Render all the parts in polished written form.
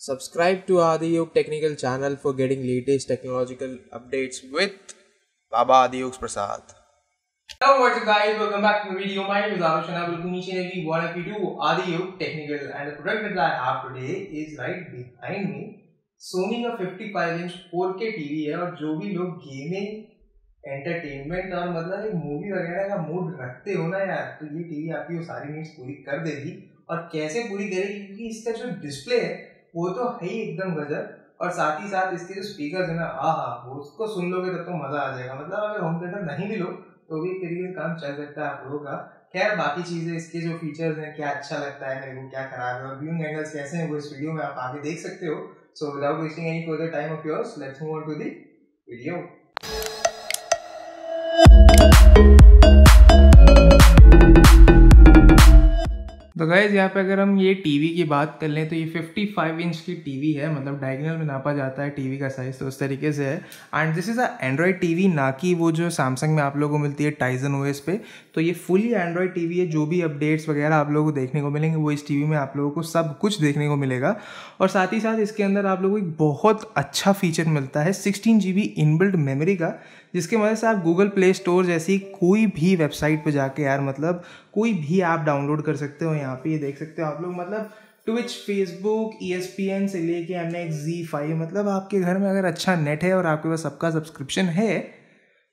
Subscribe to Adiyog Technical channel for getting latest technological updates with Baba Adiyog Prasad. Hello, what's up guys? Welcome back to the video. My name is Arush and I will be one of you to Adiyog Technical, and the product that I have today is right behind me. Sony का 55 inch 4K TV है और जो भी लोग gaming entertainment और मतलब एक movie वगैरह का मूड रखते हो ना यार, तो ये टीवी आपकी वो सारी नीड्स पूरी कर देगी। और कैसे पूरी करेगी, क्योंकि इसका जो डिस्प्ले है वो तो है ही एकदम गजब, और साथ ही साथ इसके जो स्पीकर है ना, आहा, वो उसको सुन लोगे तब तो मज़ा आ जाएगा। मतलब अगर होम थिएटर नहीं भी लो तो भी एक तरीके से काम चल सकता है आप लोगों का। खैर बाकी चीज़ें, इसके जो फीचर्स हैं, क्या अच्छा लगता है मेरे को, क्या खराब है और व्यूइंग एंगल्स कैसे हैं, वो इस वीडियो में आप आगे देख सकते हो। So without wasting any further time of yours, let's move on to the video. तो गाइस यहाँ पे अगर हम ये टीवी की बात कर लें तो ये 55 इंच की टीवी है, मतलब डायगोनल में नापा जाता है टीवी का साइज़, तो उस तरीके से है। And this is a Android TV, ना कि वो जो सैमसंग में आप लोगों को मिलती है टाइजन ओएस पे। तो ये फुली एंड्रॉयड टीवी है, जो भी अपडेट्स वगैरह आप लोगों को देखने को मिलेंगे वो इस टीवी में आप लोगों को सब कुछ देखने को मिलेगा। और साथ ही साथ इसके अंदर आप लोगों को एक बहुत अच्छा फीचर मिलता है 16 GB इनबिल्ट मेमोरी का, जिसके वजह से आप गूगल प्ले स्टोर जैसी कोई भी वेबसाइट पर जाके यार मतलब कोई भी ऐप डाउनलोड कर सकते हो। यहाँ पे ये देख सकते हो आप लोग, मतलब ट्विच, फेसबुक, ESPN से लेके MX Z5, मतलब आपके घर में अगर अच्छा नेट है और आपके पास सबका सब्सक्रिप्शन है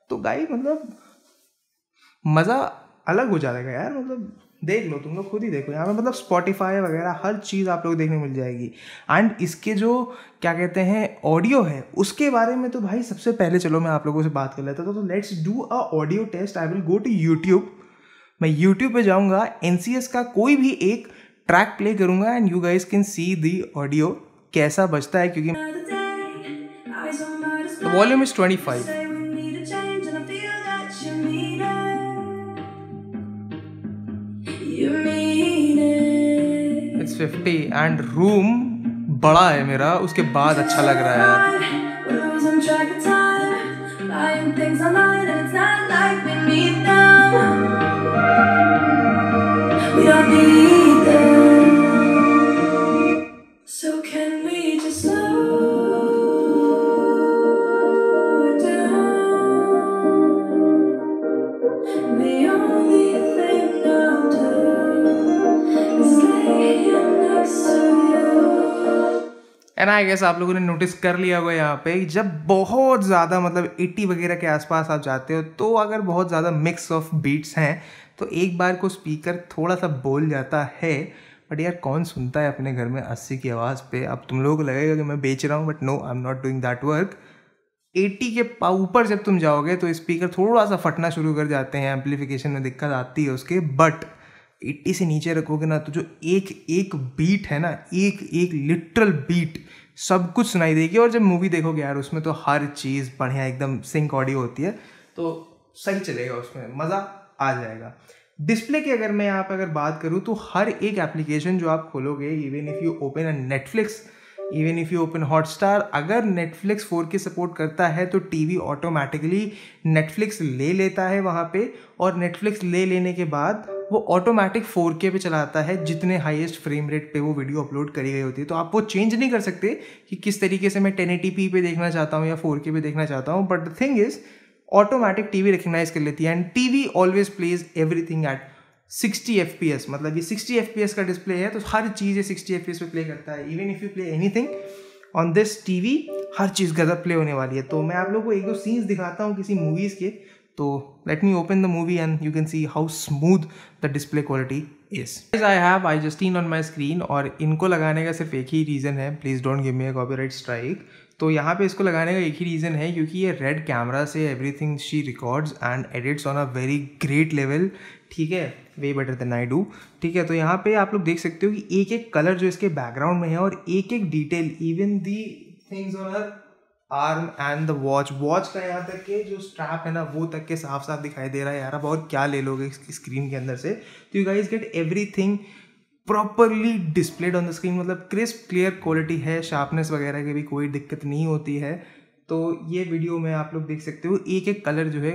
तो गाइस मतलब मज़ा अलग हो जाएगा यार। मतलब देख लो, तुम लोग खुद ही देखो, यहाँ पे मतलब स्पॉटिफाई वगैरह हर चीज़ आप लोग देखने मिल जाएगी। एंड इसके जो क्या कहते हैं ऑडियो है, उसके बारे में तो भाई सबसे पहले चलो मैं आप लोगों से बात कर लेता हूँ। तो let's do a audio test. I will go to YouTube, मैं YouTube पे जाऊंगा, NCS का कोई भी एक ट्रैक प्ले करूंगा and you guys can see the audio कैसा बजता है, क्योंकि volume is 25। It's 50 and room बड़ा है मेरा, उसके बाद अच्छा लग रहा है। एंड आई गेस आप लोगों ने नोटिस कर लिया होगा यहाँ पे, जब बहुत ज़्यादा मतलब 80 वगैरह के आसपास आप जाते हो तो अगर बहुत ज़्यादा मिक्स ऑफ बीट्स हैं तो एक बार को स्पीकर थोड़ा सा बोल जाता है। बट यार कौन सुनता है अपने घर में 80 की आवाज़ पे। अब तुम लोगों को लगेगा कि मैं बेच रहा हूँ, but no, I am not doing that work. 80 के ऊपर जब तुम जाओगे तो स्पीकर थोड़ा सा फटना शुरू कर जाते हैं, एम्पलीफिकेशन में दिक्कत आती है उसके। बट 80 से नीचे रखोगे ना तो जो एक एक बीट है ना, एक एक लिटरल बीट सब कुछ सुनाई देगी। और जब मूवी देखोगे यार उसमें तो हर चीज़ बढ़िया एकदम सिंक ऑडियो होती है, तो सही चलेगा, उसमें मज़ा आ जाएगा। डिस्प्ले की अगर मैं यहाँ पर अगर बात करूँ तो हर एक एप्लीकेशन जो आप खोलोगे, even if you open and Netflix, even if you open Hotstar, अगर नेटफ्लिक्स 4K सपोर्ट करता है तो टीवी ऑटोमेटिकली नेटफ्लिक्स ले लेता है वहाँ पे, और नेटफ्लिक्स ले लेने के बाद वो ऑटोमेटिक 4K पे चलाता है जितने हाईएस्ट फ्रेम रेट पे वो वीडियो अपलोड करी गई होती है। तो आप वो चेंज नहीं कर सकते कि किस तरीके से मैं 1080p पे देखना चाहता हूँ या 4K पे देखना चाहता हूँ। But the thing is automatic TV recognise कर लेती है and TV always plays everything at 60 FPS। मतलब ये 60 FPS का डिस्प्ले है तो हर चीज़ ये 60 FPS पे प्ले करता है। Even if you play anything on this TV, हर चीज़ गजब प्ले होने वाली है। तो मैं आप लोगों को एक दो सीन्स दिखाता हूँ किसी मूवीज़ के, तो let me open the movie and you can see how smooth the display quality is. I have I just seen on my screen, और इनको लगाने का सिर्फ एक ही रीज़न है, please don't give me a copyright strike. तो यहाँ पे इसको लगाने का एक ही रीज़न है, क्योंकि ये रेड कैमरा से everything she records and edits on a very great level, ठीक है, way better than I do, ठीक है। तो यहाँ पे आप लोग देख सकते हो कि एक एक कलर जो इसके बैकग्राउंड में है और एक एक detail, even the things on her arm and the watch का यहाँ तक के जो स्ट्रैप है ना वो तक के साफ साफ दिखाई दे रहा है यार। अब और क्या ले लोगे स्क्रीन के अंदर से। तो you guys get everything properly displayed on the screen, मतलब क्रिस्प क्लियर क्वालिटी है, शार्पनेस वगैरह की भी कोई दिक्कत नहीं होती है। तो ये वीडियो में आप लोग देख सकते हो एक एक कलर जो है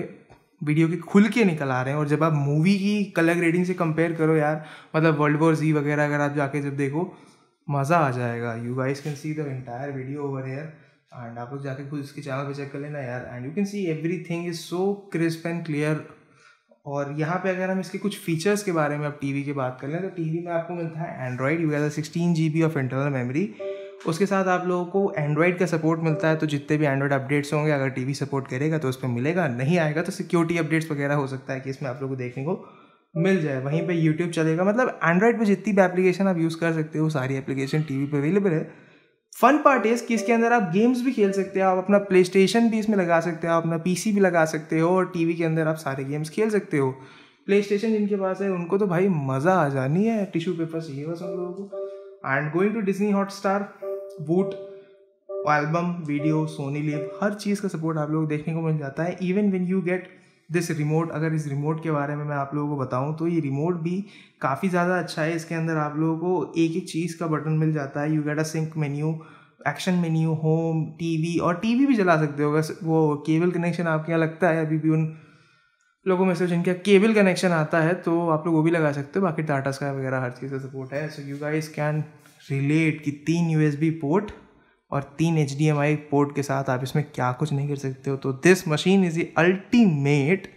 वीडियो के खुल के निकल आ रहे हैं। और जब आप मूवी की कलर ग्रेडिंग से कंपेयर करो यार, मतलब वर्ल्ड वॉर Z वगैरह अगर आप जाके जब देखो, मज़ा आ जाएगा. You guys can see the entire video over here and आप लोग जाके खुद इसके चैनल पे चेक कर लेना यार. And you can see everything is so crisp and clear. और यहाँ पे अगर हम इसके कुछ फीचर्स के बारे में अब टीवी की बात कर लें तो टीवी में आपको मिलता है Android. You gather 16 GB of internal memory. उसके साथ आप लोगों को एंड्रॉयड का सपोर्ट मिलता है, तो जितने भी एंड्रॉयड अपडेट्स होंगे अगर टीवी सपोर्ट करेगा तो उस पर मिलेगा, नहीं आएगा तो सिक्योरिटी अपडेट्स वगैरह हो सकता है कि इसमें आप लोगों को देखने को मिल जाए. वहीं पे YouTube चलेगा, मतलब एंड्रॉयड पे जितनी भी एप्लीकेशन आप यूज़ कर सकते हो सारी एप्लीकेशन टीवी पे अवेलेबल है. फन पार्ट इज़ कि इसके अंदर आप गेम्स भी खेल सकते हो, आप अपना PlayStation भी इसमें लगा सकते हो, आप अपना PC भी लगा सकते हो और टीवी के अंदर आप सारे गेम्स खेल सकते हो. PlayStation जिनके पास है उनको तो भाई मज़ा आ जानी है, टिश्यू पेपर चाहिए बस उन लोगों को. And going to Disney Hotstar, Voot, album, video, Sony Liv, हर चीज़ का सपोर्ट आप लोग देखने को मिल जाता है. Even when you get this remote, अगर इस रिमोट के बारे में मैं आप लोगों को बताऊं तो ये रिमोट भी काफ़ी ज़्यादा अच्छा है. इसके अंदर आप लोगों को एक एक चीज़ का बटन मिल जाता है. You get a sync menu, action menu, home, TV, और टीवी भी जला सकते हो. अगर वो केबल कनेक्शन आपके यहाँ लगता है, अभी भी उन लोगों में से जिनका केबल कनेक्शन आता है, तो आप लोग वो भी लगा सकते हो. बाकी टाटा स्काई वगैरह हर चीज़ का सपोर्ट है. So you guys can relate कि 3 USB पोर्ट और 3 HDMI पोर्ट के साथ आप इसमें क्या कुछ नहीं कर सकते हो. तो this machine is the ultimate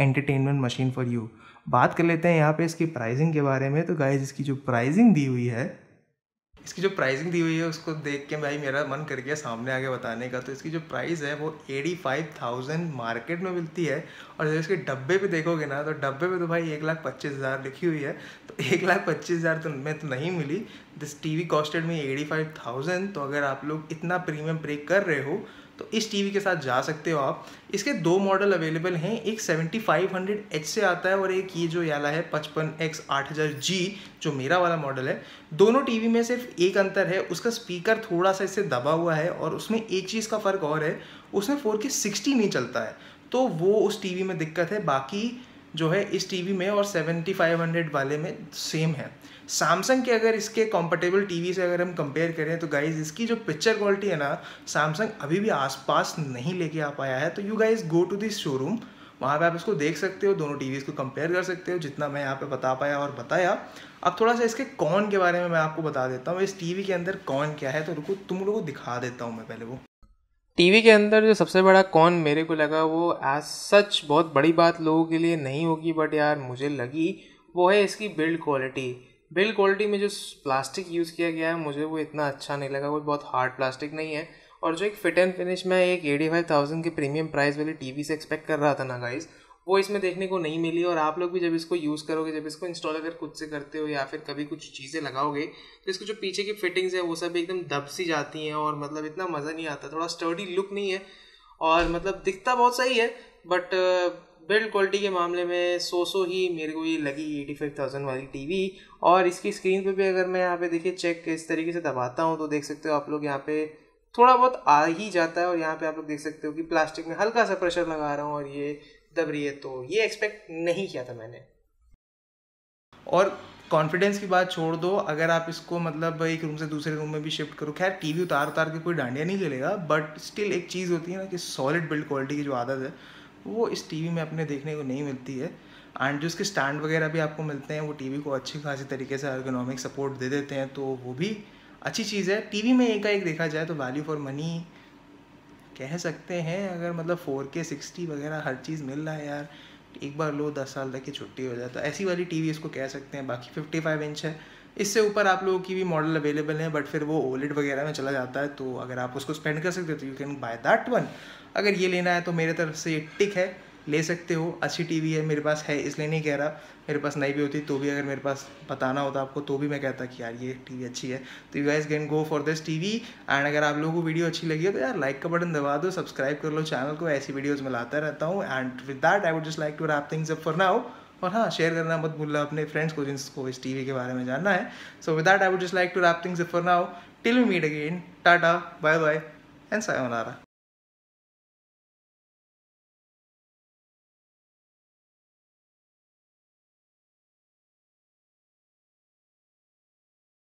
entertainment machine for you. बात कर लेते हैं यहाँ पे इसकी प्राइसिंग के बारे में. तो गाइज इसकी जो प्राइसिंग दी हुई है, उसको देख के भाई मेरा मन कर गया सामने आगे बताने का. तो इसकी जो प्राइस है वो 85,000 मार्केट में मिलती है, और जब इसके डब्बे पे देखोगे ना तो डब्बे पे तो भाई 1,25,000 लिखी हुई है. तो 1,25,000 तो मैं तो नहीं मिली. दिस टीवी कॉस्टेड में 85,000. तो अगर आप लोग इतना प्रीमियम पे कर रहे हो तो इस टीवी के साथ जा सकते हो आप. इसके 2 मॉडल अवेलेबल हैं, एक 7500H से आता है और एक ये जो याला है 55X8000G जो मेरा वाला मॉडल है. दोनों टीवी में सिर्फ एक अंतर है, उसका स्पीकर थोड़ा सा इससे दबा हुआ है. और उसमें एक चीज़ का फ़र्क और है, उसमें 4K 60 नहीं चलता है, तो वो उस टीवी में दिक्कत है. बाकी जो है इस टीवी में और 7500 वाले में सेम है. सैमसंग के अगर इसके कॉम्पटेबल टीवी से अगर हम कंपेयर करें तो गाइज़ इसकी जो पिक्चर क्वालिटी है ना, सैमसंग अभी भी आसपास नहीं लेके आ पाया है. तो you guys go to this showroom, वहाँ पे आप इसको देख सकते हो, दोनों टीवीज़ को कंपेयर कर सकते हो. जितना मैं यहाँ पे बता पाया और बताया. अब थोड़ा सा इसके कॉन के बारे में मैं आपको बता देता हूँ, इस टीवी के अंदर कॉन क्या है. तो रुको तुम लोगों को दिखा देता हूँ मैं पहले वो टीवी के अंदर जो सबसे बड़ा कॉन मेरे को लगा, वो एज सच बहुत बड़ी बात लोगों के लिए नहीं होगी बट यार मुझे लगी, वो है इसकी बिल्ड क्वालिटी. बिल्ड क्वालिटी में जो प्लास्टिक यूज़ किया गया है मुझे वो इतना अच्छा नहीं लगा. वो बहुत हार्ड प्लास्टिक नहीं है. और जो एक फिट एंड फिनिश मैं एक 85,000 के प्रीमियम प्राइस वाली टीवी से एक्सपेक्ट कर रहा था ना गाइस, वो इसमें देखने को नहीं मिली. और आप लोग भी जब इसको यूज़ करोगे, जब इसको इंस्टॉल अगर खुद से करते हो या फिर कभी कुछ चीज़ें लगाओगे, तो इसको जो पीछे की फिटिंग्स है वो सब एकदम दब सी जाती हैं. और मतलब इतना मज़ा नहीं आता, थोड़ा स्टर्डी लुक नहीं है. और मतलब दिखता बहुत सही है बट बिल्ड क्वालिटी के मामले में सो ही मेरे को ये लगी 85,000 वाली टीवी. और इसकी स्क्रीन पर भी अगर मैं यहाँ पे देखिए चेक इस तरीके से दबाता हूँ तो देख सकते हो आप लोग यहाँ पे थोड़ा बहुत आ ही जाता है. और यहाँ पे आप लोग देख सकते हो कि प्लास्टिक में हल्का सा प्रेशर लगा रहा हूँ और ये दब रही है. तो ये एक्सपेक्ट नहीं किया था मैंने. और कॉन्फिडेंस की बात छोड़ दो, अगर आप इसको मतलब एक रूम से दूसरे रूम में भी शिफ्ट करो, खैर टीवी उतार के कोई डांडिया नहीं खेलेगा, बट स्टिल एक चीज़ होती है ना कि सॉलिड बिल्ड क्वालिटी की जो आदत है वो इस टीवी में अपने देखने को नहीं मिलती है. एंड जो इसके स्टैंड वगैरह भी आपको मिलते हैं वो टीवी को अच्छी खासी तरीके से अर्गोनॉमिक सपोर्ट दे देते हैं, तो वो भी अच्छी चीज़ है. टीवी में एक का एक देखा जाए तो वैल्यू फॉर मनी कह सकते हैं. अगर मतलब 4K 60 वगैरह हर चीज़ मिल रहा है यार, एक बार लो 10 साल तक की छुट्टी हो जाए तो ऐसी वाली टीवी इसको कह सकते हैं. बाकी 55 इंच है, इससे ऊपर आप लोगों की भी मॉडल अवेलेबल हैं बट फिर वो OLED वगैरह में चला जाता है. तो अगर आप उसको स्पेंड कर सकते हो तो you can buy that one. अगर ये लेना है तो मेरे तरफ से टिक है, ले सकते हो. अच्छी टीवी है, मेरे पास है इसलिए नहीं कह रहा, मेरे पास नहीं भी होती तो भी, अगर मेरे पास बताना होता आपको तो भी मैं कहता कि यार ये टीवी अच्छी है. तो you guys can go for this TV. And अगर आप लोगों को वीडियो अच्छी लगी हो तो यार लाइक का बटन दबा दो, सब्सक्राइब कर लो चैनल को, ऐसी वीडियोज़ में लाता रहता हूँ. And with that I would just like to wrap things up for now. और हाँ, शेयर करना मत भूलना अपने फ्रेंड्स को जिनको इस टीवी के बारे में जानना है. So with that I would just like to wrap things up for now. Till we meet again, tata, bye bye and sayonara.